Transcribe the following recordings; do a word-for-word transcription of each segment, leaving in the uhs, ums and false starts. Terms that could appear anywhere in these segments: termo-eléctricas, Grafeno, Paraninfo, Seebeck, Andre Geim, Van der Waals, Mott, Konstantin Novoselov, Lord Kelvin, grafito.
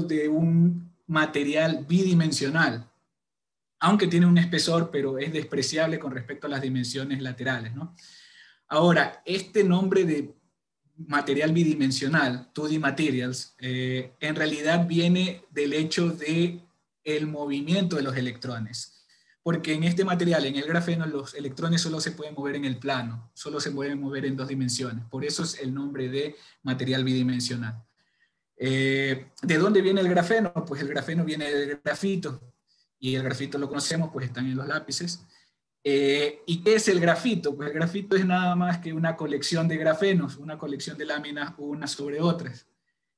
de un material bidimensional, aunque tiene un espesor, pero es despreciable con respecto a las dimensiones laterales, ¿no? Ahora, este nombre de material bidimensional, dos D materials, eh, en realidad viene del hecho de el movimiento de los electrones, porque en este material, en el grafeno, los electrones solo se pueden mover en el plano, solo se pueden mover en dos dimensiones, por eso es el nombre de material bidimensional. Eh, ¿De dónde viene el grafeno? Pues el grafeno viene del grafito, y el grafito lo conocemos, pues están en los lápices. Eh, ¿Y qué es el grafito? Pues el grafito es nada más que una colección de grafenos, una colección de láminas unas sobre otras,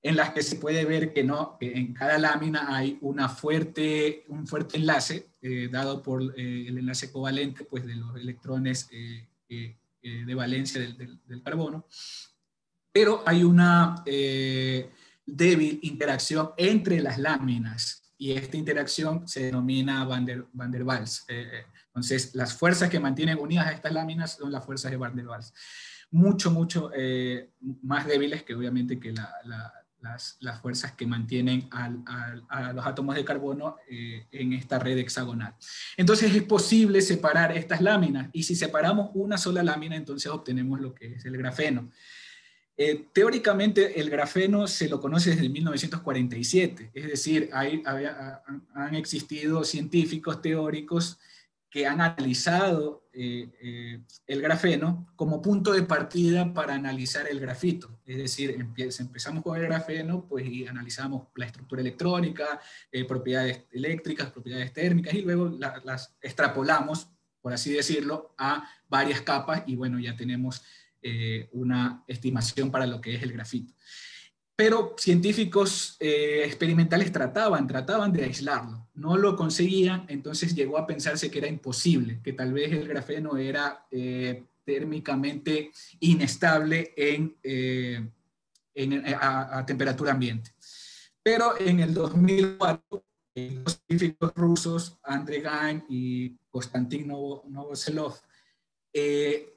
en las que se puede ver que no, que en cada lámina hay una fuerte, un fuerte enlace, eh, dado por eh, el enlace covalente, pues, de los electrones eh, eh, de valencia del, del, del carbono, pero hay una eh, débil interacción entre las láminas, y esta interacción se denomina Van der, Van der Waals. Eh, entonces, las fuerzas que mantienen unidas a estas láminas son las fuerzas de Van der Waals. Mucho, mucho eh, más débiles que obviamente que la, la, las, las fuerzas que mantienen al, al, a los átomos de carbono eh, en esta red hexagonal. Entonces, es posible separar estas láminas, y si separamos una sola lámina, entonces obtenemos lo que es el grafeno. Eh, teóricamente el grafeno se lo conoce desde mil novecientos cuarenta y siete, es decir, hay, había, han existido científicos teóricos que han analizado eh, eh, el grafeno como punto de partida para analizar el grafito, es decir, empe empezamos con el grafeno, pues, y analizamos la estructura electrónica, eh, propiedades eléctricas, propiedades térmicas, y luego la, las extrapolamos, por así decirlo, a varias capas, y bueno, ya tenemos Eh, una estimación para lo que es el grafito. Pero científicos eh, experimentales trataban, trataban de aislarlo, no lo conseguían, entonces llegó a pensarse que era imposible, que tal vez el grafeno era eh, térmicamente inestable en, eh, en, a, a temperatura ambiente. Pero en el dos mil cuatro, eh, los científicos rusos, Andre Geim y Konstantin Novoselov, eh,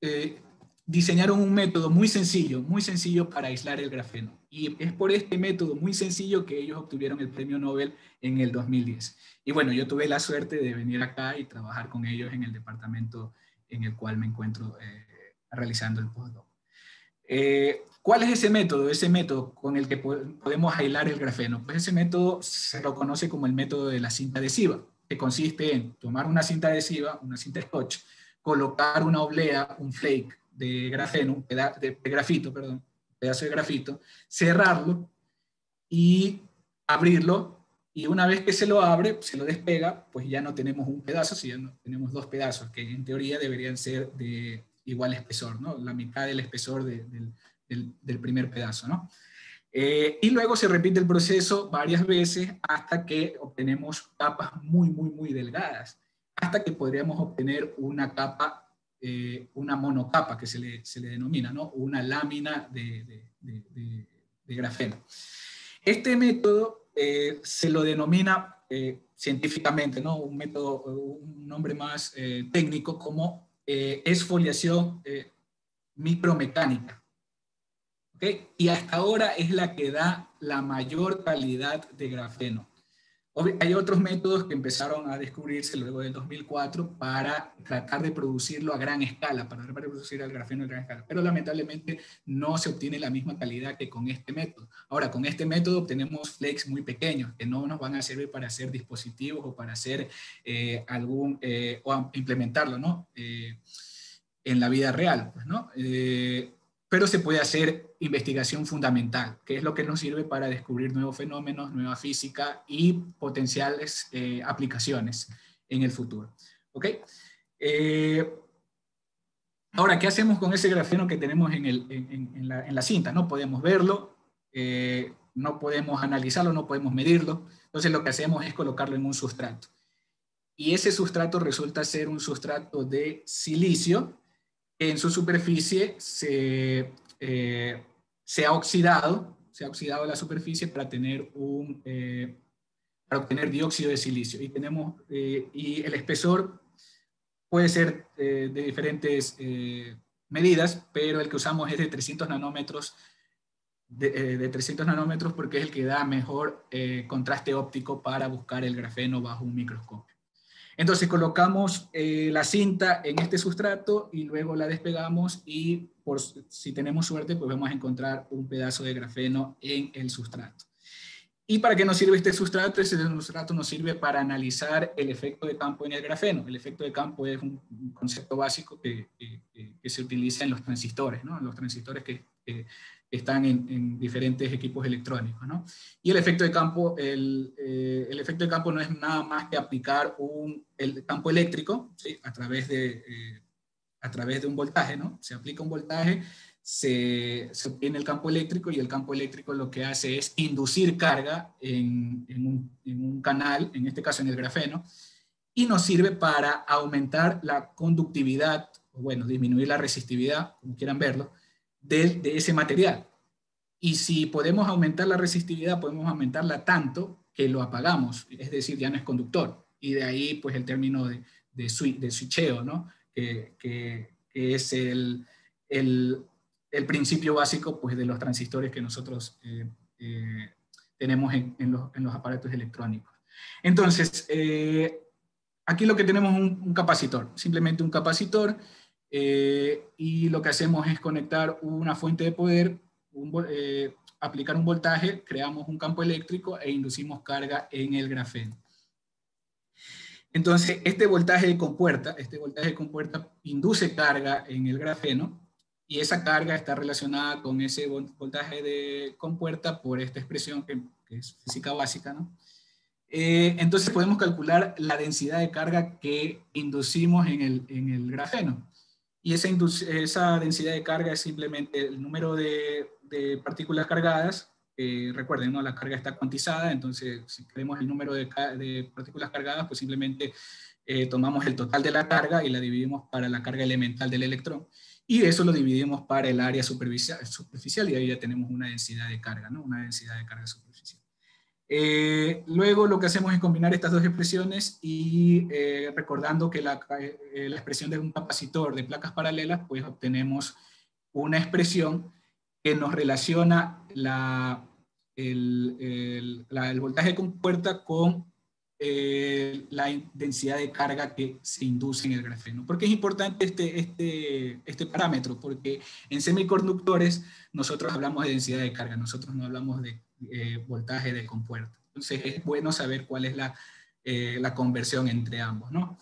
Eh, diseñaron un método muy sencillo, muy sencillo para aislar el grafeno. Y es por este método muy sencillo que ellos obtuvieron el premio Nobel en el dos mil diez. Y bueno, yo tuve la suerte de venir acá y trabajar con ellos en el departamento en el cual me encuentro eh, realizando el postdoc. Eh, ¿Cuál es ese método? Ese método con el que po podemos aislar el grafeno. Pues ese método se lo conoce como el método de la cinta adhesiva, que consiste en tomar una cinta adhesiva, una cinta scotch, colocar una oblea, un flake de grafeno, un pedazo de grafito, perdón, pedazo de grafito, cerrarlo y abrirlo, y una vez que se lo abre, se lo despega, pues ya no tenemos un pedazo, sino tenemos dos pedazos, que en teoría deberían ser de igual espesor, ¿no? La mitad del espesor de, de, del, del primer pedazo, ¿no? Eh, y luego se repite el proceso varias veces hasta que obtenemos capas muy, muy, muy delgadas, hasta que podríamos obtener una capa, eh, una monocapa que se le, se le denomina, ¿no? Una lámina de, de, de, de, de grafeno. Este método eh, se lo denomina eh, científicamente, ¿no? Un método, un nombre más eh, técnico, como eh, exfoliación eh, micromecánica, ¿okay? Y hasta ahora es la que da la mayor calidad de grafeno. Hay otros métodos que empezaron a descubrirse luego del dos mil cuatro para tratar de producirlo a gran escala, para reproducir el grafeno a gran escala, pero lamentablemente no se obtiene la misma calidad que con este método. Ahora, con este método obtenemos flakes muy pequeños que no nos van a servir para hacer dispositivos o para hacer eh, algún, eh, o implementarlo, ¿no? Eh, en la vida real, pues, ¿no? Eh, pero se puede hacer investigación fundamental, que es lo que nos sirve para descubrir nuevos fenómenos, nueva física y potenciales eh, aplicaciones en el futuro, ¿ok? Eh, ahora, ¿qué hacemos con ese grafeno que tenemos en, el, en, en, la, en la cinta? No podemos verlo, eh, no podemos analizarlo, no podemos medirlo, entonces lo que hacemos es colocarlo en un sustrato. Y ese sustrato resulta ser un sustrato de silicio, en su superficie se, eh, se ha oxidado, se ha oxidado la superficie para, tener un, eh, para obtener dióxido de silicio. Y, tenemos, eh, y el espesor puede ser eh, de diferentes eh, medidas, pero el que usamos es de trescientos nanómetros de, de trescientos nanómetros porque es el que da mejor eh, contraste óptico para buscar el grafeno bajo un microscopio. Entonces colocamos eh, la cinta en este sustrato y luego la despegamos y por, si tenemos suerte pues vamos a encontrar un pedazo de grafeno en el sustrato. ¿Y para qué nos sirve este sustrato? Este sustrato nos sirve para analizar el efecto de campo en el grafeno. El efecto de campo es un concepto básico que, que, que se utiliza en los transistores, ¿no? Los transistores que, que están en, en diferentes equipos electrónicos, ¿no? Y el efecto de campo, el, eh, el efecto de campo no es nada más que aplicar un, el campo eléctrico, ¿sí? a, través de, eh, a través de un voltaje, ¿no? Se aplica un voltaje, Se, se obtiene el campo eléctrico y el campo eléctrico lo que hace es inducir carga en, en, un, en un canal, en este caso en el grafeno, y nos sirve para aumentar la conductividad, o bueno, disminuir la resistividad, como quieran verlo, de, de ese material. Y si podemos aumentar la resistividad, podemos aumentarla tanto que lo apagamos, es decir, ya no es conductor. Y de ahí pues el término de, de, switch, de switcheo, ¿no? que, que, que es el... el el principio básico pues, de los transistores que nosotros eh, eh, tenemos en, en, los, en los aparatos electrónicos. Entonces, eh, aquí lo que tenemos es un, un capacitor, simplemente un capacitor, eh, y lo que hacemos es conectar una fuente de poder, un, eh, aplicar un voltaje, creamos un campo eléctrico e inducimos carga en el grafeno. Entonces, este voltaje de compuerta, este voltaje de compuerta induce carga en el grafeno, y esa carga está relacionada con ese voltaje de compuerta por esta expresión que, que es física básica, ¿no? Eh, entonces podemos calcular la densidad de carga que inducimos en el, en el grafeno. Y esa, esa densidad de carga es simplemente el número de, de partículas cargadas. Eh, recuerden, ¿no? La carga está cuantizada, entonces si queremos el número de, de partículas cargadas, pues simplemente eh, tomamos el total de la carga y la dividimos para la carga elemental del electrón. Y eso lo dividimos para el área superficial y ahí ya tenemos una densidad de carga, ¿no? Una densidad de carga superficial. Eh, luego lo que hacemos es combinar estas dos expresiones y eh, recordando que la, eh, la expresión de un capacitor de placas paralelas, pues obtenemos una expresión que nos relaciona la, el, el, la, el voltaje de compuerta con Eh, la densidad de carga que se induce en el grafeno. ¿Por qué es importante este, este, este parámetro? Porque en semiconductores nosotros hablamos de densidad de carga, nosotros no hablamos de eh, voltaje de compuerta. Entonces es bueno saber cuál es la, eh, la conversión entre ambos, ¿no?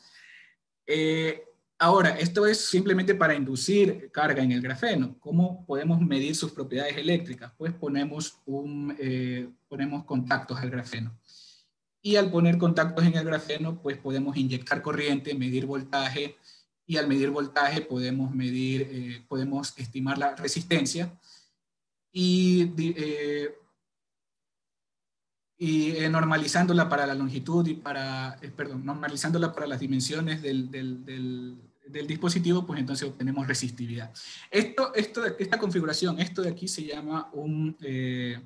Eh, ahora, esto es simplemente para inducir carga en el grafeno. ¿Cómo podemos medir sus propiedades eléctricas? Pues ponemos, un, eh, ponemos contactos al grafeno. Y al poner contactos en el grafeno, pues podemos inyectar corriente, medir voltaje, y al medir voltaje podemos, medir, eh, podemos estimar la resistencia. Y, eh, y eh, normalizándola para la longitud y para, eh, perdón, normalizándola para las dimensiones del, del, del, del dispositivo, pues entonces obtenemos resistividad. Esto, esto, esta configuración, esto de aquí se llama un... Eh,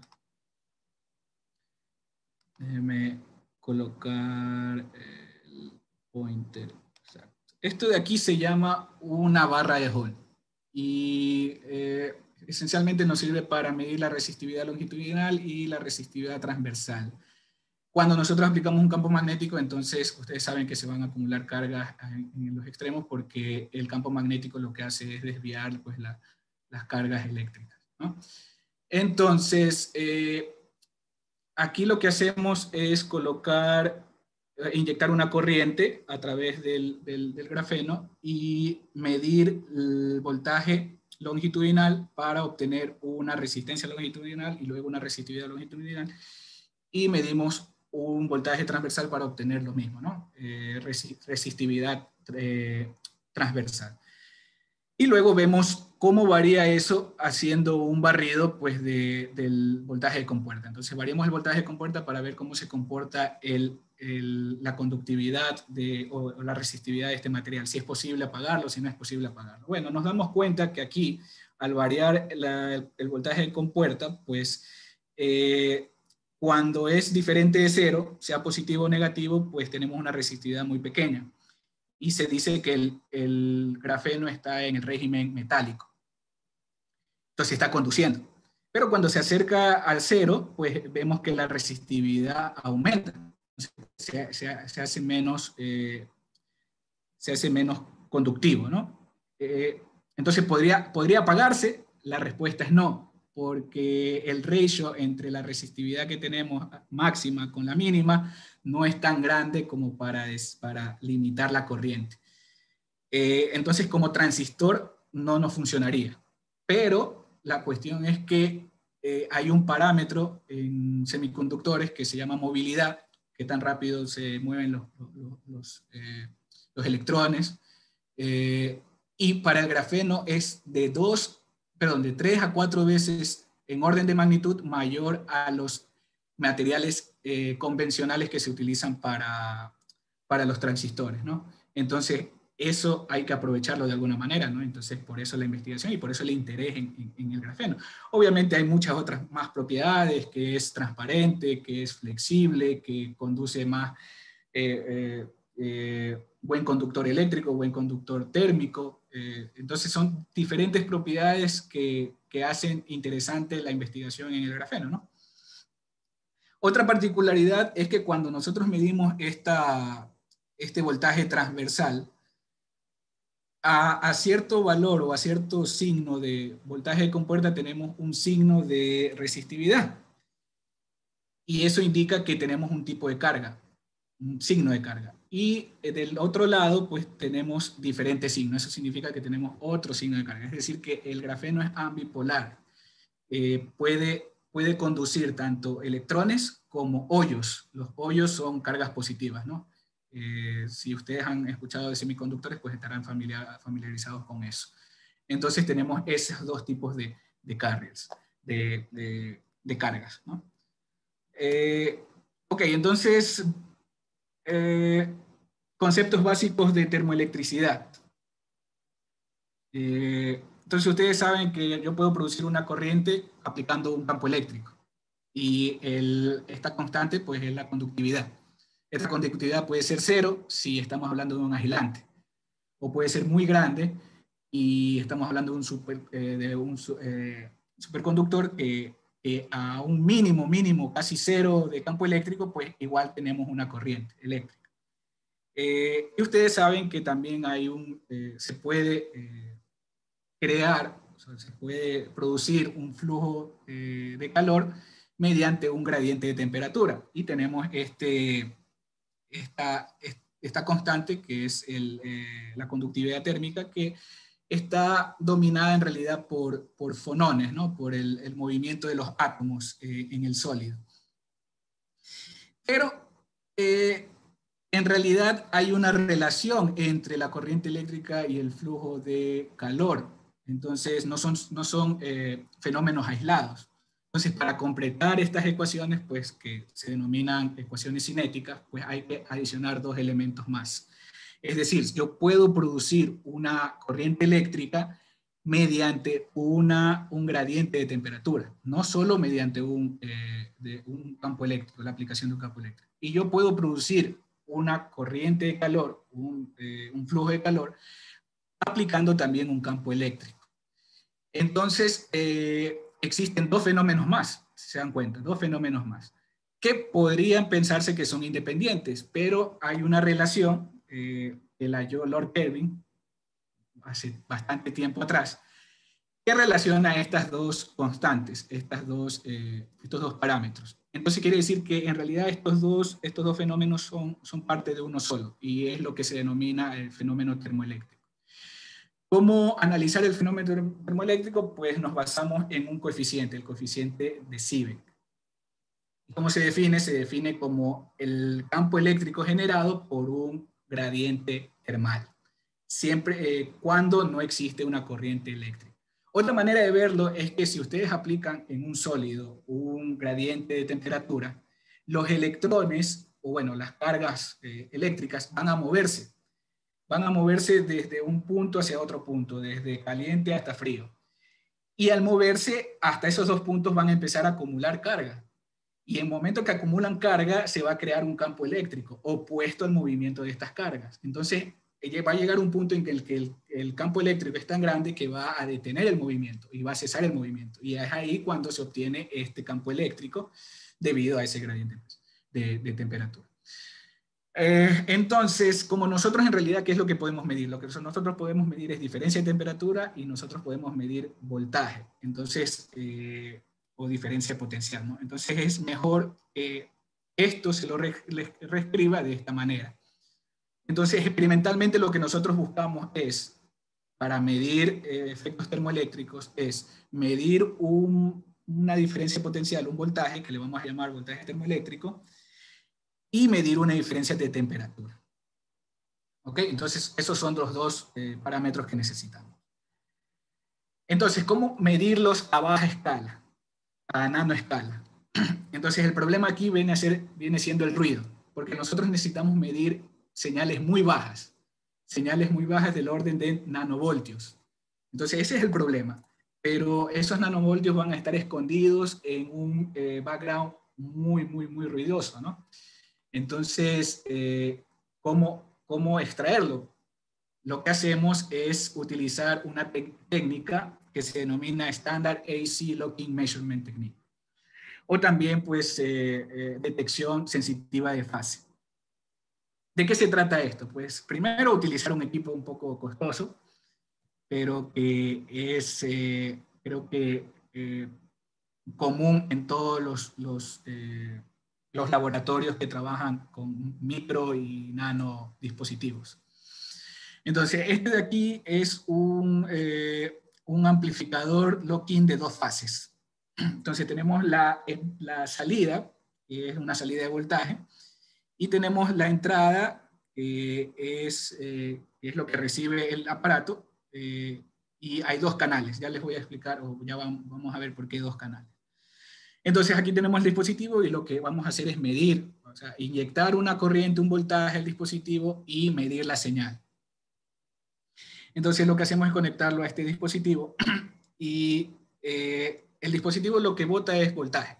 déjeme, colocar el pointer. Exacto. Esto de aquí se llama una barra de Hall y eh, esencialmente nos sirve para medir la resistividad longitudinal y la resistividad transversal. Cuando nosotros aplicamos un campo magnético, entonces ustedes saben que se van a acumular cargas en, en los extremos porque el campo magnético lo que hace es desviar pues, la, las cargas eléctricas, ¿no? Entonces, eh, aquí lo que hacemos es colocar, inyectar una corriente a través del, del, del grafeno y medir el voltaje longitudinal para obtener una resistencia longitudinal y luego una resistividad longitudinal. Y medimos un voltaje transversal para obtener lo mismo, ¿no? Eh, resistividad eh, transversal. Y luego vemos cómo varía eso haciendo un barrido pues, de, del voltaje de compuerta. Entonces variamos el voltaje de compuerta para ver cómo se comporta el, el, la conductividad de, o, o la resistividad de este material, si es posible apagarlo, si no es posible apagarlo. Bueno, nos damos cuenta que aquí, al variar la, el, el voltaje de compuerta, pues eh, cuando es diferente de cero, sea positivo o negativo, pues tenemos una resistividad muy pequeña. Y se dice que el, el grafeno está en el régimen metálico. Entonces está conduciendo. Pero cuando se acerca al cero, pues vemos que la resistividad aumenta. Se, se, se hace menos, eh, se hace menos conductivo, ¿no? Eh, entonces, ¿podría, ¿podría apagarse? La respuesta es no, porque el ratio entre la resistividad que tenemos máxima con la mínima no es tan grande como para, des, para limitar la corriente. Eh, entonces, como transistor no nos funcionaría. Pero la cuestión es que eh, hay un parámetro en semiconductores que se llama movilidad, qué tan rápido se mueven los, los, los, eh, los electrones, eh, y para el grafeno es de dos, perdón, de tres a cuatro veces en orden de magnitud mayor a los materiales eh, convencionales que se utilizan para, para los transistores, ¿no? Entonces, eso hay que aprovecharlo de alguna manera, ¿no? Entonces, por eso la investigación y por eso el interés en, en, en el grafeno. Obviamente hay muchas otras más propiedades, que es transparente, que es flexible, que conduce más eh, eh, eh, buen conductor eléctrico, buen conductor térmico. Eh, entonces, son diferentes propiedades que, que hacen interesante la investigación en el grafeno, ¿no? Otra particularidad es que cuando nosotros medimos esta, este voltaje transversal, A, a cierto valor o a cierto signo de voltaje de compuerta tenemos un signo de resistividad. Y eso indica que tenemos un tipo de carga, un signo de carga. Y del otro lado, pues tenemos diferentes signos. Eso significa que tenemos otro signo de carga. Es decir, que el grafeno es ambipolar. Eh, puede, puede conducir tanto electrones como hoyos. Los hoyos son cargas positivas, ¿no? Eh, si ustedes han escuchado de semiconductores, pues estarán familiar, familiarizados con eso. Entonces tenemos esos dos tipos de, de carriers, de, de, de cargas, ¿no? Eh, ok, entonces, eh, conceptos básicos de termoelectricidad. Eh, entonces ustedes saben que yo puedo producir una corriente aplicando un campo eléctrico. Y el, esta constante, pues, es la conductividad. Esta conductividad puede ser cero si estamos hablando de un aislante, o puede ser muy grande y estamos hablando de un, super, eh, de un eh, superconductor que, que a un mínimo, mínimo, casi cero de campo eléctrico, pues igual tenemos una corriente eléctrica. Eh, y ustedes saben que también hay un, eh, se puede eh, crear, o sea, se puede producir un flujo eh, de calor mediante un gradiente de temperatura, y tenemos este... Esta, esta constante que es el, eh, la conductividad térmica, que está dominada en realidad por, por fonones, ¿no? Por el, el movimiento de los átomos eh, en el sólido. Pero eh, en realidad hay una relación entre la corriente eléctrica y el flujo de calor, entonces no son, no son eh, fenómenos aislados. Entonces, para completar estas ecuaciones, pues que se denominan ecuaciones cinéticas, pues hay que adicionar dos elementos más. Es decir, yo puedo producir una corriente eléctrica mediante una, un gradiente de temperatura, no solo mediante un, eh, de un campo eléctrico, la aplicación de un campo eléctrico. Y yo puedo producir una corriente de calor, un, eh, un flujo de calor, aplicando también un campo eléctrico. Entonces, eh, existen dos fenómenos más, si se dan cuenta, dos fenómenos más, que podrían pensarse que son independientes, pero hay una relación eh, que la halló Lord Kelvin hace bastante tiempo atrás, que relaciona estas dos constantes, estas dos, eh, estos dos parámetros. Entonces quiere decir que en realidad estos dos, estos dos fenómenos son, son parte de uno solo, y es lo que se denomina el fenómeno termoeléctrico. ¿Cómo analizar el fenómeno termoeléctrico? Pues nos basamos en un coeficiente, el coeficiente de Seebeck. ¿Cómo se define? Se define como el campo eléctrico generado por un gradiente termal, siempre eh, cuando no existe una corriente eléctrica. Otra manera de verlo es que si ustedes aplican en un sólido un gradiente de temperatura, los electrones, o bueno, las cargas eh, eléctricas van a moverse. Van a moverse desde un punto hacia otro punto, desde caliente hasta frío. Y al moverse hasta esos dos puntos van a empezar a acumular carga. Y en el momento que acumulan carga, se va a crear un campo eléctrico opuesto al movimiento de estas cargas. Entonces, va a llegar un punto en el que el, el campo eléctrico es tan grande que va a detener el movimiento y va a cesar el movimiento. Y es ahí cuando se obtiene este campo eléctrico debido a ese gradiente de, de temperatura. Eh, entonces, como nosotros en realidad, ¿qué es lo que podemos medir? Lo que nosotros podemos medir es diferencia de temperatura y nosotros podemos medir voltaje, entonces, eh, o diferencia potencial, ¿no? Entonces es mejor eh, esto se lo re, re, reescriba de esta manera. Entonces, experimentalmente lo que nosotros buscamos es, para medir eh, efectos termoeléctricos, es medir un, una diferencia potencial, un voltaje, que le vamos a llamar voltaje termoeléctrico, y medir una diferencia de temperatura. ¿Ok? Entonces, esos son los dos eh, parámetros que necesitamos. Entonces, ¿cómo medirlos a baja escala? A nanoescala. Entonces, el problema aquí viene, a ser, viene siendo el ruido, porque nosotros necesitamos medir señales muy bajas, señales muy bajas del orden de nanovoltios. Entonces ese es el problema, pero esos nanovoltios van a estar escondidos en un eh, background muy, muy, muy ruidoso, ¿no? Entonces, eh, ¿cómo, ¿cómo extraerlo? Lo que hacemos es utilizar una técnica que se denomina Standard A C Locking Measurement Technique, o también pues eh, eh, detección sensitiva de fase. ¿De qué se trata esto? Pues primero utilizar un equipo un poco costoso, pero que es, eh, creo que eh, común en todos los, los, eh, los laboratorios que trabajan con micro y nano dispositivos. Entonces, este de aquí es un, eh, un amplificador locking de dos fases. Entonces tenemos la, la salida, que es una salida de voltaje, y tenemos la entrada, que eh, es, eh, es lo que recibe el aparato, eh, y hay dos canales, ya les voy a explicar, o ya vamos, vamos a ver por qué dos canales. Entonces aquí tenemos el dispositivo y lo que vamos a hacer es medir, o sea, inyectar una corriente, un voltaje al dispositivo y medir la señal. Entonces lo que hacemos es conectarlo a este dispositivo y eh, el dispositivo lo que bota es voltaje.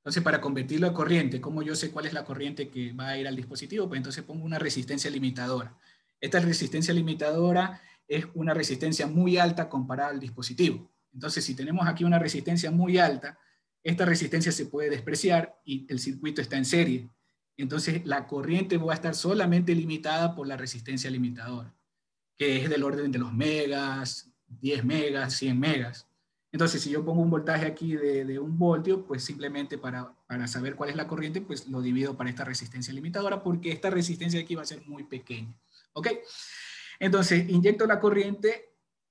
Entonces, para convertirlo a corriente, ¿cómo yo sé cuál es la corriente que va a ir al dispositivo? Pues entonces pongo una resistencia limitadora. Esta resistencia limitadora es una resistencia muy alta comparada al dispositivo. Entonces, si tenemos aquí una resistencia muy alta, esta resistencia se puede despreciar y el circuito está en serie. Entonces, la corriente va a estar solamente limitada por la resistencia limitadora, que es del orden de los megas, diez megas, cien megas. Entonces, si yo pongo un voltaje aquí de, de un voltio, pues simplemente para, para saber cuál es la corriente, pues lo divido para esta resistencia limitadora, porque esta resistencia aquí va a ser muy pequeña. ¿Ok? Entonces, inyecto la corriente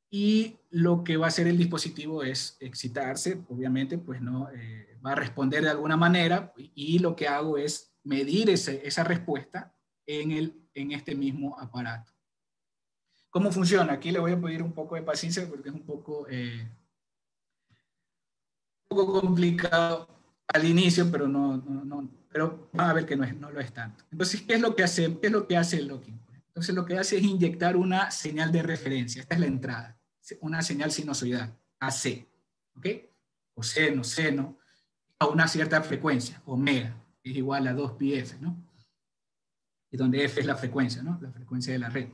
y lo que va a hacer el dispositivo es excitarse, obviamente, pues no, eh, va a responder de alguna manera, y lo que hago es medir ese, esa respuesta en, el, en este mismo aparato. ¿Cómo funciona? Aquí le voy a pedir un poco de paciencia porque es un poco... Eh, un poco complicado al inicio, pero no, no, no pero van a ver que no, es, no lo es tanto. Entonces, ¿qué es lo que hace, qué es lo que hace el locking? Entonces, lo que hace es inyectar una señal de referencia. Esta es la entrada, una señal sinusoidal, A C, ¿ok? O seno, seno, a una cierta frecuencia, omega, que es igual a dos pi efe, ¿no? Y donde F es la frecuencia, ¿no? La frecuencia de la red.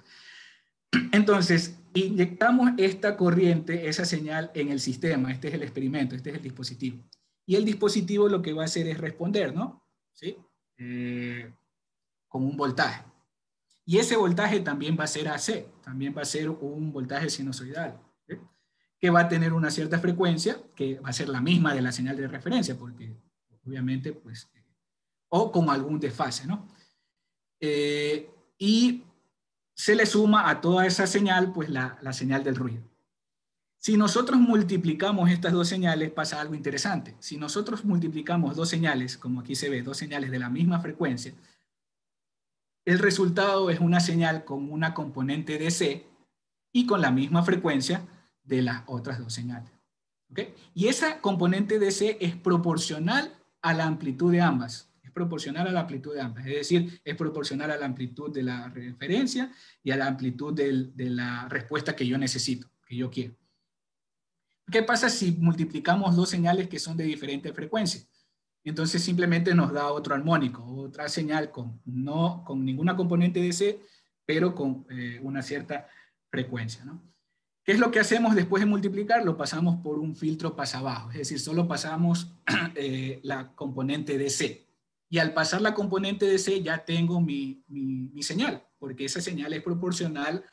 Entonces, inyectamos esta corriente, esa señal en el sistema. Este es el experimento, este es el dispositivo. Y el dispositivo lo que va a hacer es responder, ¿no? ¿Sí? Eh, con un voltaje. Y ese voltaje también va a ser A C, también va a ser un voltaje sinusoidal, ¿sí? Que va a tener una cierta frecuencia, que va a ser la misma de la señal de referencia, porque obviamente, pues, eh, o con algún desfase, ¿no? Eh, y... se le suma a toda esa señal, pues la, la señal del ruido. Si nosotros multiplicamos estas dos señales, pasa algo interesante. Si nosotros multiplicamos dos señales, como aquí se ve, dos señales de la misma frecuencia, el resultado es una señal con una componente de C y con la misma frecuencia de las otras dos señales. ¿Okay? Y esa componente de C es proporcional a la amplitud de ambas. proporcional a la amplitud de ambas, es decir, es proporcional a la amplitud de la referencia y a la amplitud del, de la respuesta que yo necesito, que yo quiero. ¿Qué pasa si multiplicamos dos señales que son de diferente frecuencia? Entonces simplemente nos da otro armónico, otra señal con, no, con ninguna componente de C, pero con eh, una cierta frecuencia, ¿no? ¿Qué es lo que hacemos después de multiplicar? Lo pasamos por un filtro pasabajo, es decir, solo pasamos eh, la componente de C. Y al pasar la componente de C ya tengo mi, mi, mi señal, porque esa señal es proporcional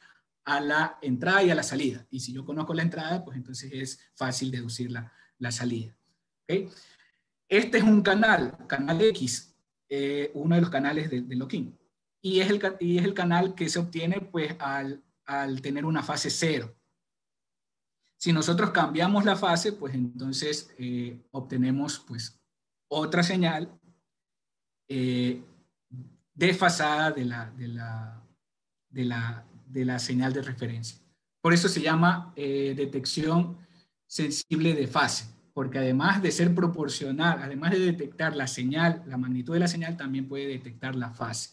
a la entrada y a la salida. Y si yo conozco la entrada, pues entonces es fácil deducir la, la salida. ¿Okay? Este es un canal, canal X, eh, uno de los canales de, de Loquín. Y es, el, y es el canal que se obtiene pues, al, al tener una fase cero. Si nosotros cambiamos la fase, pues entonces eh, obtenemos pues, otra señal eh, desfasada de la, de, la, de, la, de la señal de referencia. Por eso se llama eh, detección sensible de fase, porque además de ser proporcional, además de detectar la señal, la magnitud de la señal, también puede detectar la fase.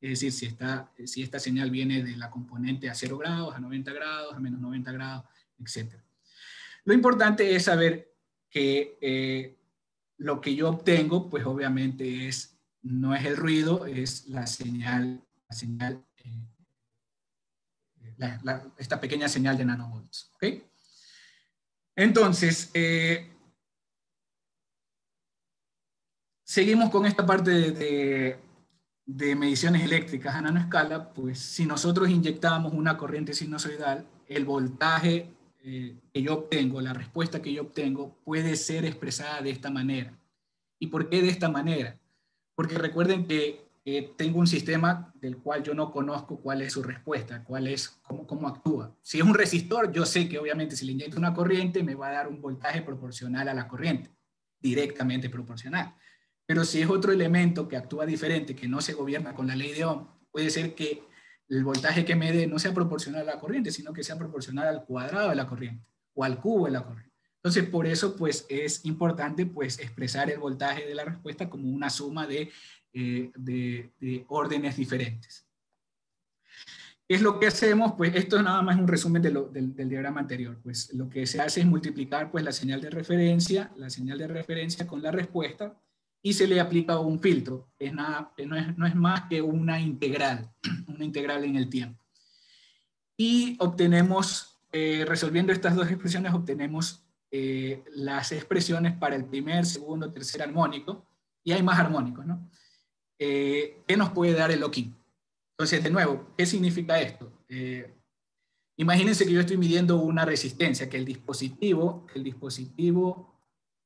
Es decir, si esta, si esta señal viene de la componente a cero grados, a noventa grados, a menos noventa grados, etcétera. Lo importante es saber que eh, lo que yo obtengo, pues obviamente es, no es el ruido, es la señal, la señal eh, la, la, esta pequeña señal de nanovolts. ¿Okay? Entonces, eh, seguimos con esta parte de, de, de mediciones eléctricas a nanoescala. Pues si nosotros inyectamos una corriente sinusoidal, el voltaje eh, que yo obtengo, la respuesta que yo obtengo, puede ser expresada de esta manera. ¿Y por qué de esta manera? Porque recuerden que eh, tengo un sistema del cual yo no conozco cuál es su respuesta, cuál es, cómo, cómo actúa. Si es un resistor, yo sé que obviamente si le inyecto una corriente, me va a dar un voltaje proporcional a la corriente, directamente proporcional. Pero si es otro elemento que actúa diferente, que no se gobierna con la ley de Ohm, puede ser que el voltaje que me dé no sea proporcional a la corriente, sino que sea proporcional al cuadrado de la corriente o al cubo de la corriente. Entonces, por eso pues, es importante pues, expresar el voltaje de la respuesta como una suma de, eh, de, de órdenes diferentes. ¿Qué es lo que hacemos? Pues esto nada más es un resumen de lo, del, del diagrama anterior. Pues, lo que se hace es multiplicar pues, la señal de referencia, la señal de referencia con la respuesta, y se le aplica un filtro, es nada, no, es, no es más que una integral, una integral en el tiempo. Y obtenemos, eh, resolviendo estas dos expresiones, obtenemos eh, las expresiones para el primer, segundo, tercer armónico, y hay más armónicos, ¿no? Eh, ¿Qué nos puede dar el Loquín? Entonces, de nuevo, ¿qué significa esto? Eh, imagínense que yo estoy midiendo una resistencia, que el dispositivo, el dispositivo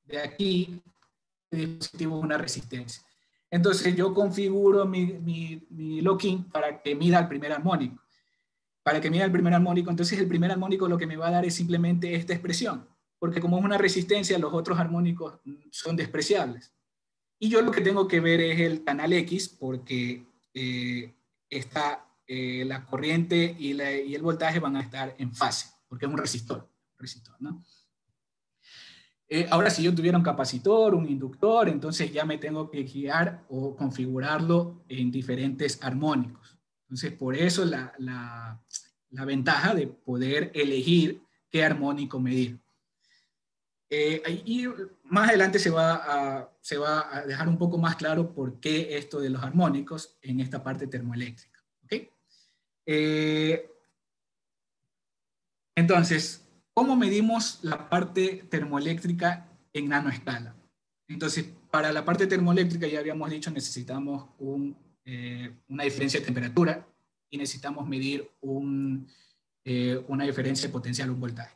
de aquí, dispositivo una resistencia. Entonces yo configuro mi, mi, mi Loquín para que mida el primer armónico. Para que mida el primer armónico, entonces el primer armónico lo que me va a dar es simplemente esta expresión, porque como es una resistencia, los otros armónicos son despreciables. Y yo lo que tengo que ver es el canal X, porque eh, está, eh, la corriente y, la, y el voltaje van a estar en fase, porque es un resistor, resistor, ¿no? Eh, ahora, si yo tuviera un capacitor, un inductor, entonces ya me tengo que guiar o configurarlo en diferentes armónicos. Entonces, por eso la, la, la ventaja de poder elegir qué armónico medir. Eh, y más adelante se va, a, se va a dejar un poco más claro por qué esto de los armónicos en esta parte termoeléctrica. ¿Okay? Eh, entonces... ¿Cómo medimos la parte termoeléctrica en nanoescala? Entonces, para la parte termoeléctrica, ya habíamos dicho, necesitamos un, eh, una diferencia de temperatura y necesitamos medir un, eh, una diferencia de potencial, un voltaje.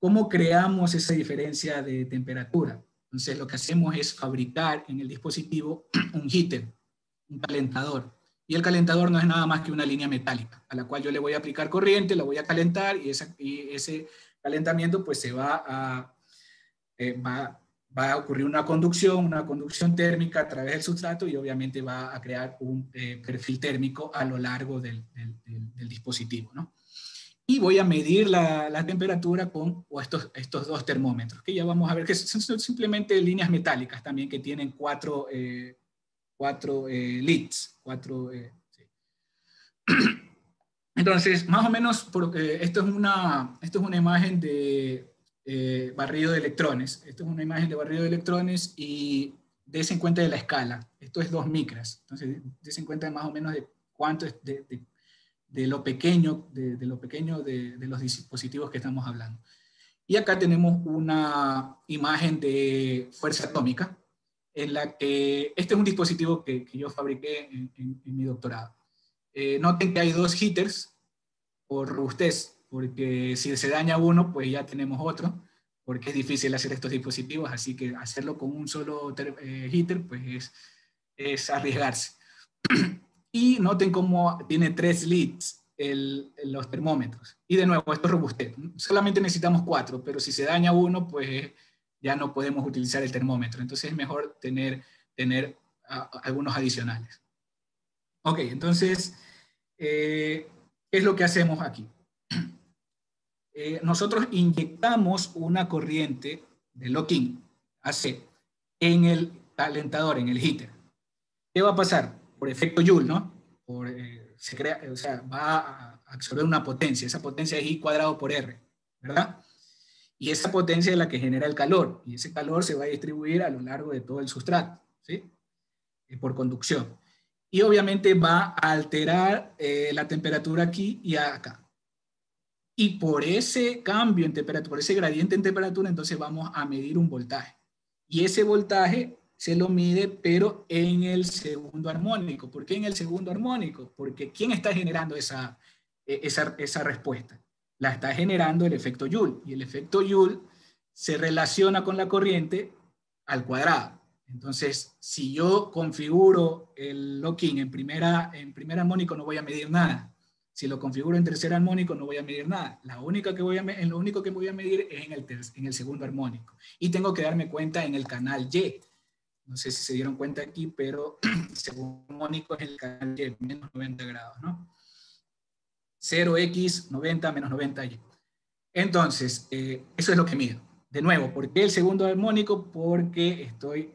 ¿Cómo creamos esa diferencia de temperatura? Entonces, lo que hacemos es fabricar en el dispositivo un heater, un calentador. Y el calentador no es nada más que una línea metálica, a la cual yo le voy a aplicar corriente, la voy a calentar y, esa, y ese calentamiento pues se va a, eh, va, va a ocurrir una conducción, una conducción térmica a través del sustrato y obviamente va a crear un eh, perfil térmico a lo largo del, del, del, del dispositivo, ¿no? Y voy a medir la, la temperatura con o estos, estos dos termómetros, que ya vamos a ver que son simplemente líneas metálicas también que tienen cuatro... Eh, cuatro eh, leads, cuatro, eh, sí. Entonces, más o menos, por, eh, esto, es una, esto es una imagen de eh, barrido de electrones, esto es una imagen de barrido de electrones y des en cuenta de la escala, esto es dos micras, entonces des en cuenta más o menos de cuánto, es de, de, de lo pequeño, de, de, lo pequeño de, de los dispositivos que estamos hablando. Y acá tenemos una imagen de fuerza atómica, en la que este es un dispositivo que, que yo fabriqué en, en, en mi doctorado. Eh, noten que hay dos heaters por robustez, porque si se daña uno, pues ya tenemos otro, porque es difícil hacer estos dispositivos, así que hacerlo con un solo eh, heater, pues es, es arriesgarse. Y noten cómo tiene tres leads el, los termómetros. Y de nuevo, esto es robustez. Solamente necesitamos cuatro, pero si se daña uno, pues ya no podemos utilizar el termómetro. Entonces es mejor tener, tener a, a algunos adicionales. Ok, entonces, eh, ¿qué es lo que hacemos aquí? Eh, nosotros inyectamos una corriente de locking A C en el calentador, en el heater. ¿Qué va a pasar? Por efecto Joule, ¿no? Por, eh, se crea, o sea, va a absorber una potencia. Esa potencia es I cuadrado por R, ¿verdad? Y esa potencia es la que genera el calor. Y ese calor se va a distribuir a lo largo de todo el sustrato, ¿sí? Eh, por conducción. Y obviamente va a alterar eh, la temperatura aquí y acá. Y por ese cambio en temperatura, por ese gradiente en temperatura, entonces vamos a medir un voltaje. Y ese voltaje se lo mide, pero en el segundo armónico. ¿Por qué en el segundo armónico? Porque ¿quién está generando esa, esa, esa respuesta? La está generando el efecto Joule. Y el efecto Joule se relaciona con la corriente al cuadrado. Entonces, si yo configuro el locking en, primera, en primer armónico, no voy a medir nada. Si lo configuro en tercer armónico, no voy a medir nada. La única que voy a, en lo único que voy a medir es en el, ter, en el segundo armónico. Y tengo que darme cuenta en el canal Y. No sé si se dieron cuenta aquí, pero el segundo armónico es el canal Y, menos noventa grados, ¿no? cero x, noventa, menos noventa y. Entonces, eh, eso es lo que mido. De nuevo, ¿por qué el segundo armónico? Porque estoy,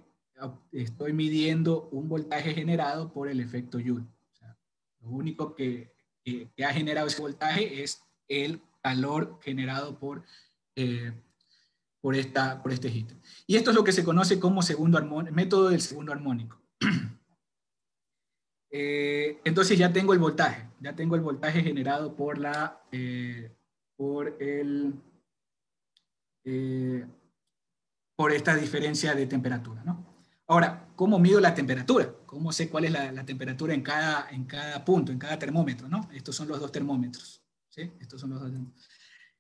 estoy midiendo un voltaje generado por el efecto Joule. O sea, lo único que que ha generado ese voltaje es el calor generado por, eh, por, esta, por este heater. Y esto es lo que se conoce como segundo armónico, método del segundo armónico. eh, entonces ya tengo el voltaje, ya tengo el voltaje generado por, la, eh, por, el, eh, por esta diferencia de temperatura, ¿no? Ahora, ¿cómo mido la temperatura? ¿Cómo sé cuál es la, la temperatura en cada, en cada punto, en cada termómetro, ¿no? Estos son los dos termómetros, ¿sí? Estos son los dos.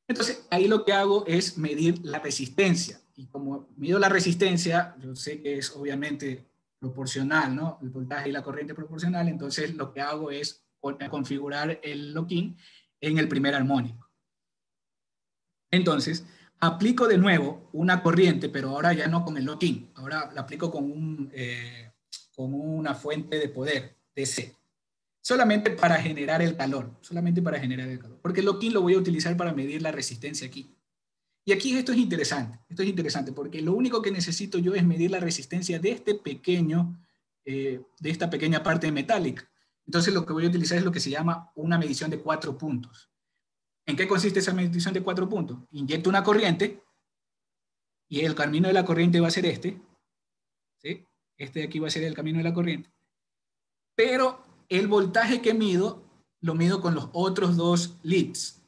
Entonces, ahí lo que hago es medir la resistencia. Y como mido la resistencia, yo sé que es obviamente proporcional, ¿no? El voltaje y la corriente proporcional, entonces lo que hago es configurar el locking en el primer armónico. Entonces, aplico de nuevo una corriente, pero ahora ya no con el locking. Ahora la aplico con, un, eh, con una fuente de poder, D C. Solamente para generar el calor. Solamente para generar el calor. Porque el locking lo voy a utilizar para medir la resistencia aquí. Y aquí esto es interesante. Esto es interesante porque lo único que necesito yo es medir la resistencia de, este pequeño, eh, de esta pequeña parte metálica. Entonces lo que voy a utilizar es lo que se llama una medición de cuatro puntos. ¿En qué consiste esa medición de cuatro puntos? Inyecto una corriente y el camino de la corriente va a ser este, ¿sí? Este de aquí va a ser el camino de la corriente. Pero el voltaje que mido, lo mido con los otros dos leads.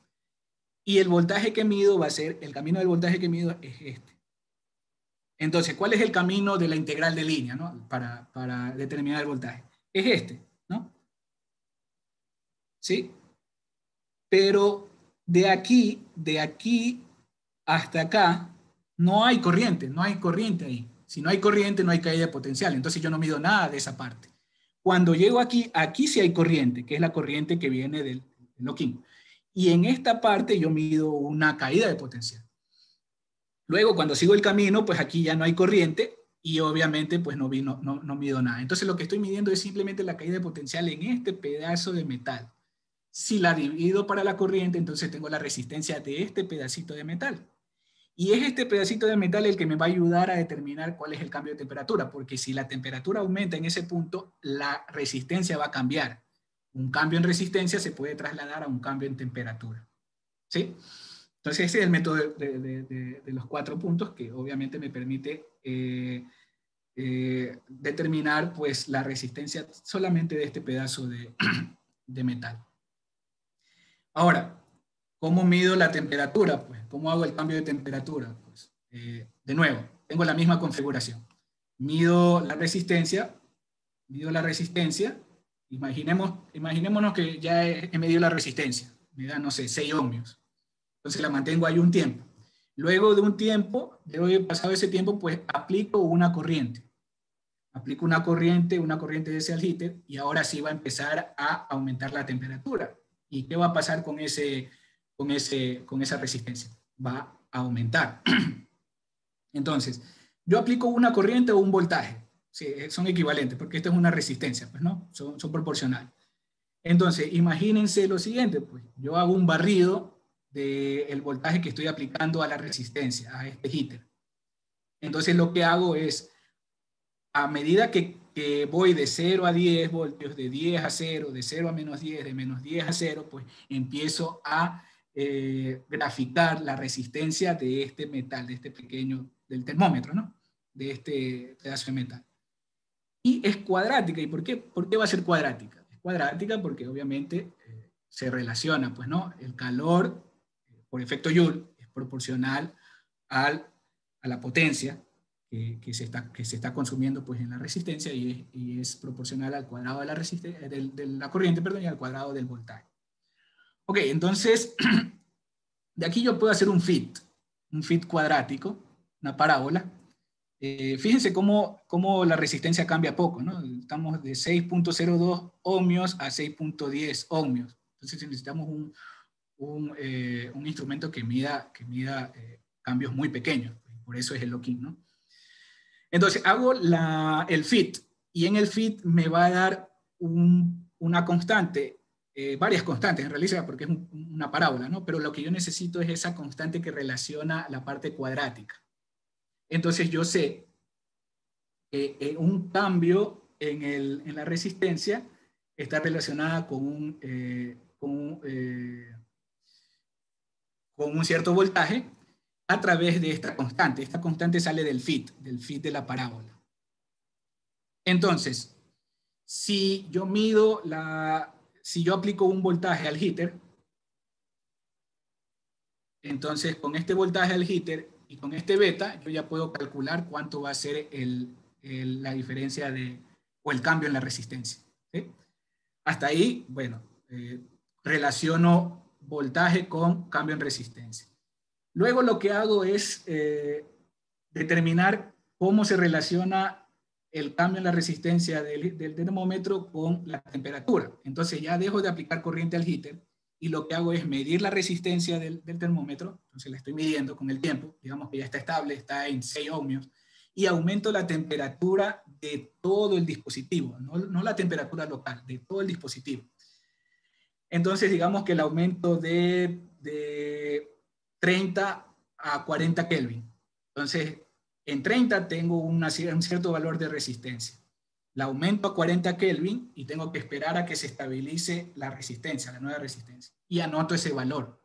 Y el voltaje que mido va a ser, el camino del voltaje que mido es este. Entonces, ¿cuál es el camino de la integral de línea, ¿no? para, para determinar el voltaje? Es este, ¿no? ¿Sí? Pero de aquí, de aquí hasta acá, no hay corriente, no hay corriente ahí. Si no hay corriente, no hay caída potencial. Entonces yo no mido nada de esa parte. Cuando llego aquí, aquí sí hay corriente, que es la corriente que viene del locking. Y en esta parte yo mido una caída de potencial. Luego, cuando sigo el camino, pues aquí ya no hay corriente y obviamente pues no, no, no, no mido nada. Entonces lo que estoy midiendo es simplemente la caída de potencial en este pedazo de metal. Si la divido para la corriente, entonces tengo la resistencia de este pedacito de metal. Y es este pedacito de metal el que me va a ayudar a determinar cuál es el cambio de temperatura, porque si la temperatura aumenta en ese punto, la resistencia va a cambiar. Un cambio en resistencia se puede trasladar a un cambio en temperatura, ¿sí? Entonces ese es el método de, de, de, de los cuatro puntos que obviamente me permite eh, eh, determinar pues, la resistencia solamente de este pedazo de, de metal. Ahora, ¿cómo mido la temperatura? Pues, ¿cómo hago el cambio de temperatura? Pues, eh, de nuevo, tengo la misma configuración. Mido la resistencia, mido la resistencia, imaginemos, imaginémonos que ya he, he medido la resistencia, me da, no sé, seis ohmios. Entonces la mantengo ahí un tiempo. Luego de un tiempo, luego de pasado ese tiempo, pues aplico una corriente. Aplico una corriente, una corriente de ese aljibe, y ahora sí va a empezar a aumentar la temperatura. ¿Y qué va a pasar con, ese, con, ese, con esa resistencia? Va a aumentar. Entonces, yo aplico una corriente o un voltaje. Sí, son equivalentes, porque esto es una resistencia, pues, ¿no? Son, son proporcionales. Entonces, imagínense lo siguiente, pues, yo hago un barrido del voltaje que estoy aplicando a la resistencia, a este heater. Entonces, lo que hago es, a medida que, que voy de cero a diez voltios, de diez a cero, de cero a menos diez, de menos diez a cero, pues empiezo a eh, graficar la resistencia de este metal, de este pequeño, del termómetro, ¿no? De este pedazo de metal. Y es cuadrática. ¿Y por qué? ¿Por qué va a ser cuadrática? Es cuadrática porque obviamente eh, se relaciona, pues, ¿no? El calor, eh, por efecto Joule, es proporcional al, a la potencia que, que, se está, que se está consumiendo, pues, en la resistencia, y es, y es proporcional al cuadrado de la, resistencia, de, de la corriente, perdón, y al cuadrado del voltaje. Ok, entonces, de aquí yo puedo hacer un fit, un fit cuadrático, una parábola. Eh, fíjense cómo, cómo la resistencia cambia poco, ¿no? Estamos de seis punto cero dos ohmios a seis punto diez ohmios. Entonces necesitamos un, un, eh, un instrumento que mida, que mida eh, cambios muy pequeños. Por eso es el locking, ¿no? Entonces hago la, el fit, y en el fit me va a dar un, una constante, eh, varias constantes en realidad, porque es un, una parábola, ¿no? Pero lo que yo necesito es esa constante que relaciona la parte cuadrática. Entonces yo sé que eh, un cambio en, el, en la resistencia está relacionada con un, eh, con, un, eh, con un cierto voltaje a través de esta constante. Esta constante sale del fit, del fit de la parábola. Entonces, si yo mido la, si yo aplico un voltaje al heater, entonces con este voltaje al heater y con este beta, yo ya puedo calcular cuánto va a ser el, el, la diferencia de, o el cambio en la resistencia, ¿sí? Hasta ahí, bueno, eh, relaciono voltaje con cambio en resistencia. Luego lo que hago es eh, determinar cómo se relaciona el cambio en la resistencia del, del termómetro con la temperatura. Entonces ya dejo de aplicar corriente al heater, y lo que hago es medir la resistencia del, del termómetro, entonces la estoy midiendo con el tiempo, digamos que ya está estable, está en seis ohmios, y aumento la temperatura de todo el dispositivo, no, no la temperatura local, de todo el dispositivo. Entonces digamos que el aumento de, de treinta a cuarenta Kelvin. Entonces en treinta tengo una, un cierto valor de resistencia. La aumento a cuarenta Kelvin y tengo que esperar a que se estabilice la resistencia, la nueva resistencia. Y anoto ese valor.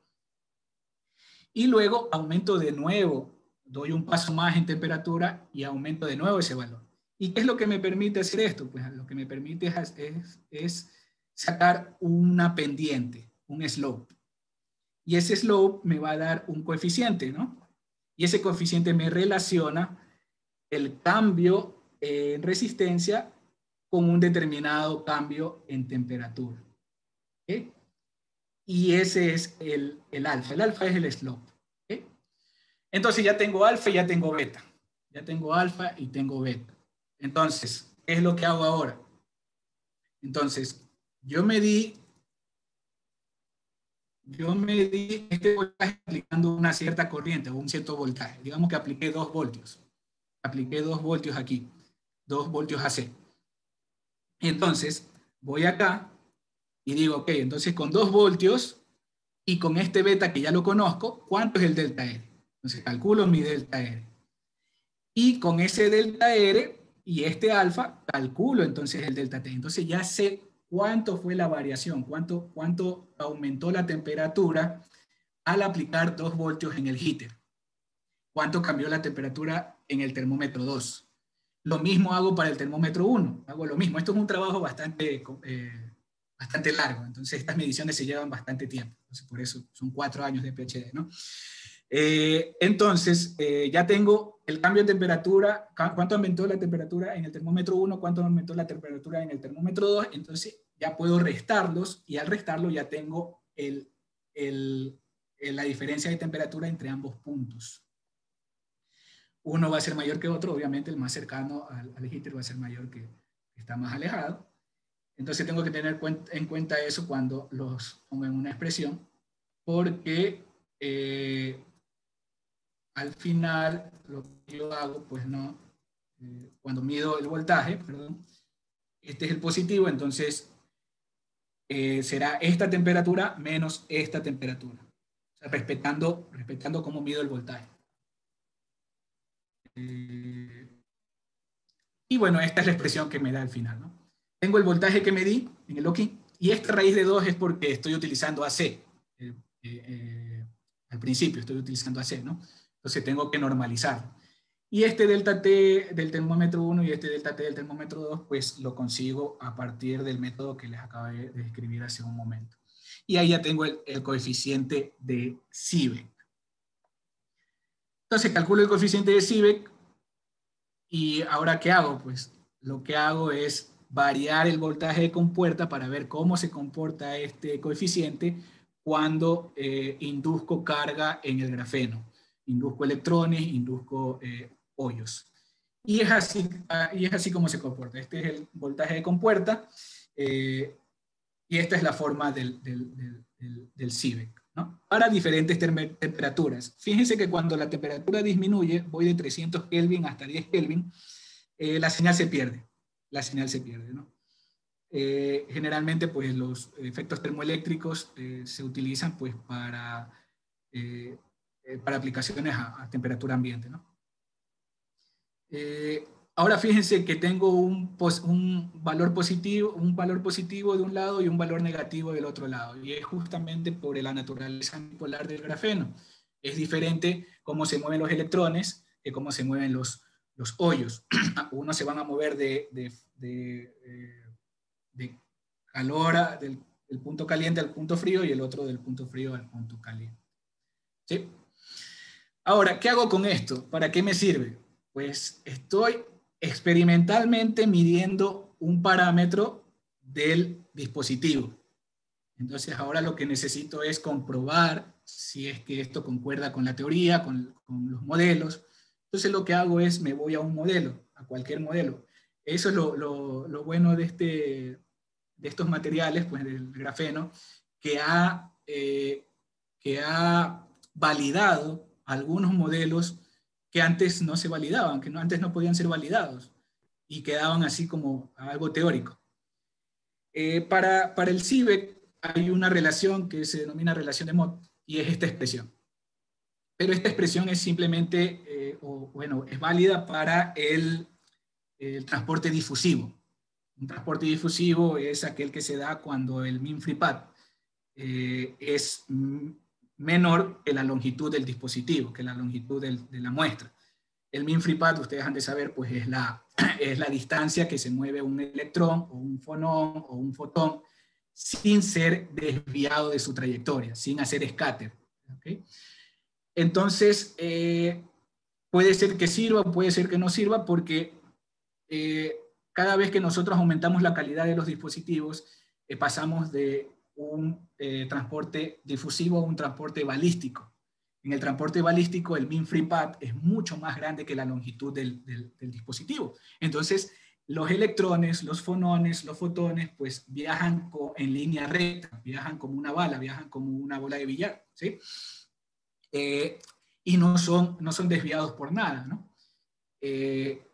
Y luego aumento de nuevo, doy un paso más en temperatura y aumento de nuevo ese valor. ¿Y qué es lo que me permite hacer esto? Pues lo que me permite es, es, es sacar una pendiente, un slope. Y ese slope me va a dar un coeficiente, ¿no? Y ese coeficiente me relaciona el cambio en resistencia con un determinado cambio en temperatura. ¿Okay? Y ese es el, el alfa. El alfa es el slope. ¿Okay? Entonces ya tengo alfa y ya tengo beta. Ya tengo alfa y tengo beta. Entonces, ¿qué es lo que hago ahora? Entonces, yo medí, yo medí este voltaje aplicando una cierta corriente o un cierto voltaje. Digamos que apliqué dos voltios. Apliqué dos voltios aquí. dos voltios A C. Entonces, voy acá y digo, ok, entonces con dos voltios y con este beta que ya lo conozco, ¿cuánto es el delta R? Entonces calculo mi delta R. Y con ese delta R y este alfa, calculo entonces el delta T. Entonces ya sé cuánto fue la variación, cuánto, cuánto aumentó la temperatura al aplicar dos voltios en el heater. Cuánto cambió la temperatura en el termómetro dos. Lo mismo hago para el termómetro uno, hago lo mismo. Esto es un trabajo bastante eh, bastante largo, entonces estas mediciones se llevan bastante tiempo, entonces por eso son cuatro años de P H D, ¿no? Eh, entonces, eh, ya tengo el cambio de temperatura, cuánto aumentó la temperatura en el termómetro uno, cuánto aumentó la temperatura en el termómetro dos, entonces ya puedo restarlos, y al restarlo ya tengo el, el, el, la diferencia de temperatura entre ambos puntos. Uno va a ser mayor que otro, obviamente el más cercano al, al heater va a ser mayor que está más alejado. Entonces tengo que tener cuenta, en cuenta eso cuando los pongo en una expresión, porque eh, al final lo que yo hago, pues no, eh, cuando mido el voltaje, perdón, este es el positivo, entonces eh, será esta temperatura menos esta temperatura, o sea, respetando, respetando cómo mido el voltaje. Eh, y bueno, esta es la expresión que me da al final, ¿no? Tengo el voltaje que medí en el Loki, y esta raíz de dos es porque estoy utilizando A C. Eh, eh, eh, al principio estoy utilizando A C, ¿no? Entonces tengo que normalizarlo. Y este delta T del termómetro uno y este delta T del termómetro dos, pues lo consigo a partir del método que les acabé de escribir hace un momento. Y ahí ya tengo el, el coeficiente de Seebeck. Entonces calculo el coeficiente de Seebeck, y ahora ¿qué hago? Pues lo que hago es variar el voltaje de compuerta para ver cómo se comporta este coeficiente cuando eh, induzco carga en el grafeno. Induzco electrones, induzco eh, hoyos. Y es, así, y es así como se comporta. Este es el voltaje de compuerta, eh, y esta es la forma del, del, del, del, del Seebeck, ¿no? Para diferentes temperaturas. Fíjense que cuando la temperatura disminuye, voy de trescientos Kelvin hasta diez Kelvin, eh, la señal se pierde. la señal se pierde, ¿no? Eh, generalmente, pues, los efectos termoeléctricos eh, se utilizan, pues, para, eh, para aplicaciones a, a temperatura ambiente, ¿no? Eh, ahora, fíjense que tengo un, un, valor positivo, un valor positivo de un lado y un valor negativo del otro lado, y es justamente por la naturaleza bipolar del grafeno. Es diferente cómo se mueven los electrones que cómo se mueven los los hoyos. Unos se van a mover de, de, de, de calor, a, del, del punto caliente al punto frío, y el otro del punto frío al punto caliente. ¿Sí? Ahora, ¿qué hago con esto? ¿Para qué me sirve? Pues estoy experimentalmente midiendo un parámetro del dispositivo. Entonces ahora lo que necesito es comprobar si es que esto concuerda con la teoría, con, con los modelos. Entonces lo que hago es, me voy a un modelo, a cualquier modelo. Eso es lo, lo, lo bueno de, este, de estos materiales, pues del grafeno, que ha, eh, que ha validado algunos modelos que antes no se validaban, que no, antes no podían ser validados, y quedaban así como algo teórico. Eh, para, para el Seebeck hay una relación que se denomina relación de Mott, y es esta expresión. Pero esta expresión es simplemente, eh, o, bueno, es válida para el, el transporte difusivo. Un transporte difusivo es aquel que se da cuando el min free path eh, es menor que la longitud del dispositivo, que la longitud del, de la muestra. El min free path, ustedes han de saber, pues es la, es la distancia que se mueve un electrón o un fonón o un fotón sin ser desviado de su trayectoria, sin hacer escatter, ¿ok? Entonces, eh, puede ser que sirva, puede ser que no sirva, porque eh, cada vez que nosotros aumentamos la calidad de los dispositivos, eh, pasamos de un eh, transporte difusivo a un transporte balístico. En el transporte balístico, el min free path es mucho más grande que la longitud del, del, del dispositivo. Entonces, los electrones, los fonones, los fotones, pues viajan con, en línea recta, viajan como una bala, viajan como una bola de billar, ¿sí? Eh, y no son, no son desviados por nada, ¿no? Eh,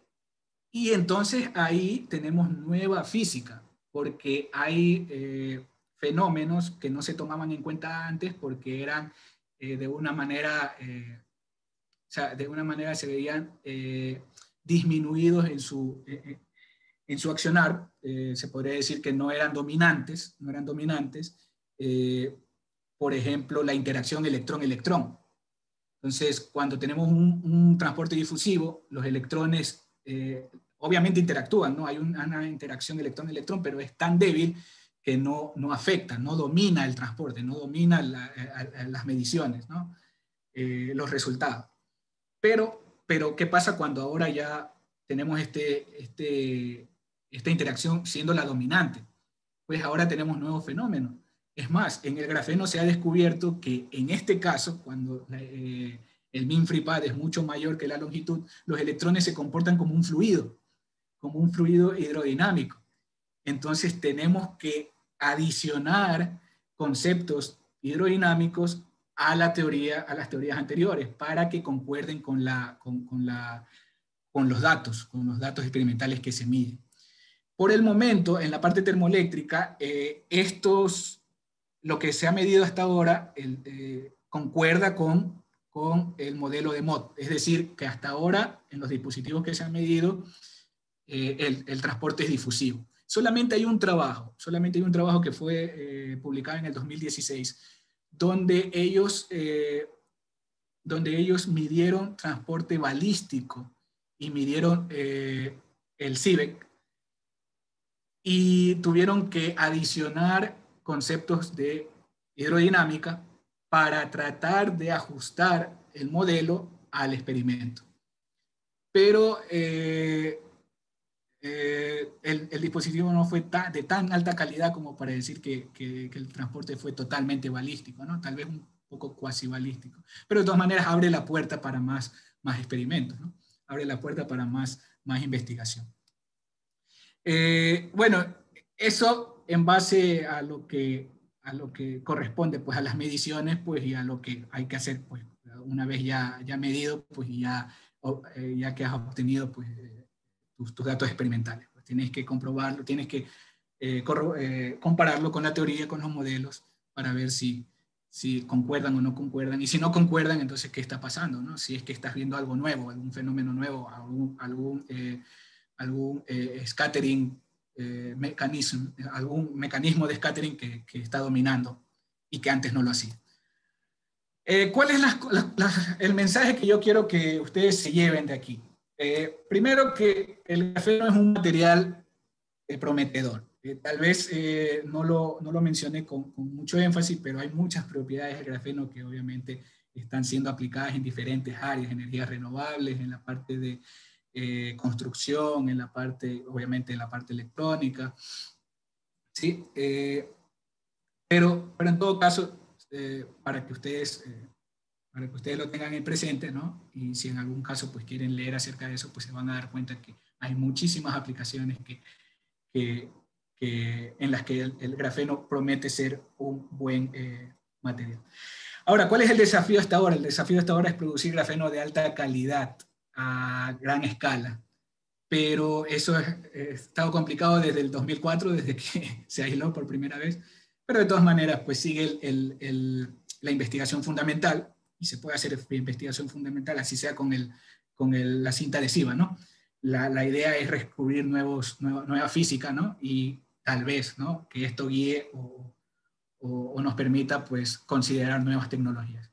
y entonces ahí tenemos nueva física, porque hay eh, fenómenos que no se tomaban en cuenta antes porque eran eh, de una manera, eh, o sea, de una manera se veían eh, disminuidos en su, eh, en su accionar, eh, se podría decir que no eran dominantes, no eran dominantes, eh, por ejemplo, la interacción electrón-electrón. Entonces, cuando tenemos un, un transporte difusivo, los electrones eh, obviamente interactúan, ¿no? Hay una interacción electrón-electrón, pero es tan débil que no, no afecta, no domina el transporte, no domina la, a, a las mediciones, ¿no? Eh, los resultados. Pero, pero, ¿qué pasa cuando ahora ya tenemos este, este, esta interacción siendo la dominante? Pues ahora tenemos nuevos fenómenos. Es más, en el grafeno se ha descubierto que en este caso, cuando eh, el mean free path es mucho mayor que la longitud, los electrones se comportan como un fluido, como un fluido hidrodinámico. Entonces tenemos que adicionar conceptos hidrodinámicos a, la teoría, a las teorías anteriores para que concuerden con, la, con, con, la, con los datos, con los datos experimentales que se miden. Por el momento, en la parte termoeléctrica, eh, estos, lo que se ha medido hasta ahora el, eh, concuerda con, con el modelo de Mott. Es decir, que hasta ahora, en los dispositivos que se han medido, eh, el, el transporte es difusivo. Solamente hay un trabajo, solamente hay un trabajo que fue eh, publicado en el dos mil dieciséis, donde ellos, eh, donde ellos midieron transporte balístico y midieron eh, el Seebeck, y tuvieron que adicionar conceptos de hidrodinámica para tratar de ajustar el modelo al experimento. Pero eh, eh, el, el dispositivo no fue ta, de tan alta calidad como para decir que, que, que el transporte fue totalmente balístico, ¿no? Tal vez un poco cuasi balístico. Pero de todas maneras abre la puerta para más, más experimentos, ¿no? Abre la puerta para más, más investigación. Eh, bueno, eso en base a lo, que, a lo que corresponde pues, a las mediciones, pues, y a lo que hay que hacer pues, una vez ya, ya medido pues, y ya, eh, ya que has obtenido pues, eh, tus, tus datos experimentales. Pues, tienes que comprobarlo, tienes que eh, eh, compararlo con la teoría, con los modelos, para ver si, si concuerdan o no concuerdan. Y si no concuerdan, entonces, ¿qué está pasando? ¿No? Si es que estás viendo algo nuevo, algún fenómeno nuevo, algún... algún eh, algún eh, scattering eh, mecanismo, algún mecanismo de scattering que, que está dominando y que antes no lo hacía. Eh, ¿Cuál es la, la, la, el mensaje que yo quiero que ustedes se lleven de aquí? Eh, primero, que el grafeno es un material eh, prometedor. Eh, tal vez eh, no, lo, no lo mencioné con, con mucho énfasis, pero hay muchas propiedades del grafeno que obviamente están siendo aplicadas en diferentes áreas, energías renovables, en la parte de Eh, construcción, en la parte, obviamente, en la parte electrónica, ¿sí? Eh, pero, pero en todo caso, eh, para que ustedes, eh, para que ustedes lo tengan en presente, ¿no? Y si en algún caso pues, quieren leer acerca de eso, pues se van a dar cuenta que hay muchísimas aplicaciones que, que, que, en las que el, el grafeno promete ser un buen eh, material. Ahora, ¿cuál es el desafío hasta ahora? El desafío hasta ahora es producir grafeno de alta calidad, a gran escala, pero eso ha estado complicado desde el dos mil cuatro, desde que se aisló por primera vez, pero de todas maneras pues sigue el, el, el, la investigación fundamental, y se puede hacer investigación fundamental, así sea con, el, con el, la cinta adhesiva, ¿no? La, la idea es descubrir nuevos, nueva, nueva física, ¿no? Y tal vez, ¿no?, que esto guíe o, o, o nos permita pues considerar nuevas tecnologías.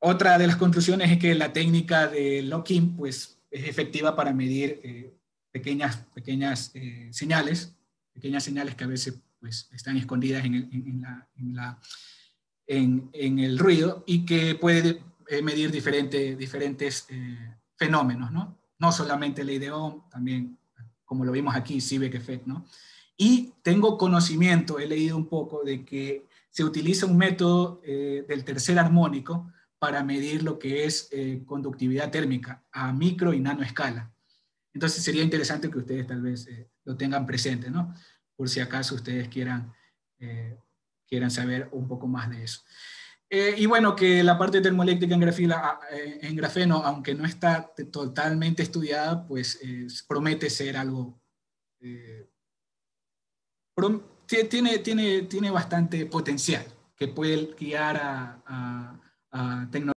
Otra de las conclusiones es que la técnica de lock-in pues, es efectiva para medir eh, pequeñas, pequeñas eh, señales, pequeñas señales que a veces pues, están escondidas en el, en la, en la, en, en el ruido, y que puede eh, medir diferente, diferentes eh, fenómenos, ¿no? No solamente el I D O, también, como lo vimos aquí, Seebeck Effect, ¿no? Y tengo conocimiento, he leído un poco, de que se utiliza un método eh, del tercer armónico para medir lo que es eh, conductividad térmica a micro y nano escala. Entonces sería interesante que ustedes tal vez eh, lo tengan presente, ¿no? Por si acaso ustedes quieran, eh, quieran saber un poco más de eso. Eh, y bueno, que la parte termoeléctrica en, grafila, eh, en grafeno, aunque no está totalmente estudiada, pues eh, promete ser algo... Eh, prom tiene, tiene, tiene bastante potencial que puede guiar a... a a tecnología.